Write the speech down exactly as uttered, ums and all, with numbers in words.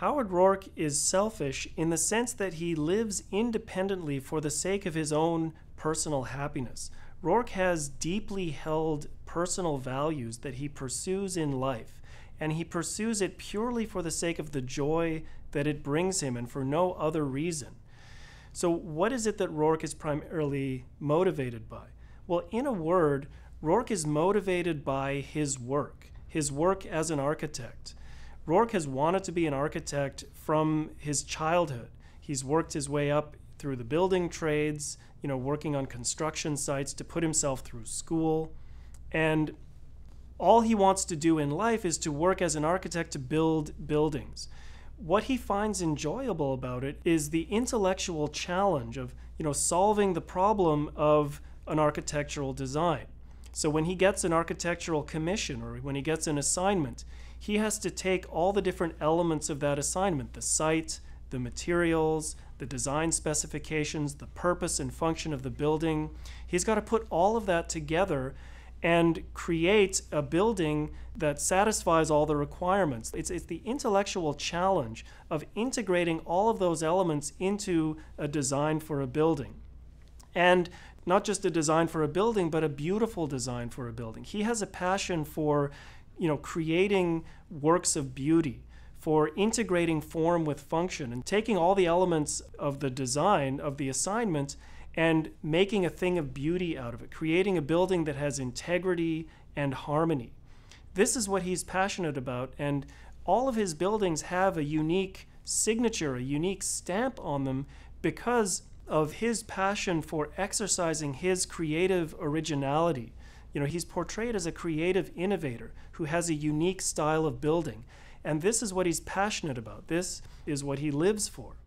Howard Roark is selfish in the sense that he lives independently for the sake of his own personal happiness. Roark has deeply held personal values that he pursues in life, and he pursues it purely for the sake of the joy that it brings him and for no other reason. So what is it that Roark is primarily motivated by? Well, in a word, Roark is motivated by his work, his work as an architect. Roark has wanted to be an architect from his childhood. He's worked his way up through the building trades, you know, working on construction sites to put himself through school. And all he wants to do in life is to work as an architect to build buildings. What he finds enjoyable about it is the intellectual challenge of, you know, solving the problem of an architectural design. So when he gets an architectural commission or when he gets an assignment, he has to take all the different elements of that assignment, the site, the materials, the design specifications, the purpose and function of the building. He's got to put all of that together and create a building that satisfies all the requirements. It's, it's the intellectual challenge of integrating all of those elements into a design for a building. And not just a design for a building, but a beautiful design for a building. He has a passion for, you know, creating works of beauty, for integrating form with function and taking all the elements of the design of the assignment and making a thing of beauty out of it, creating a building that has integrity and harmony. This is what he's passionate about, and all of his buildings have a unique signature, a unique stamp on them because of his passion for exercising his creative originality. You know, he's portrayed as a creative innovator who has a unique style of building, and this is what he's passionate about. This is what he lives for.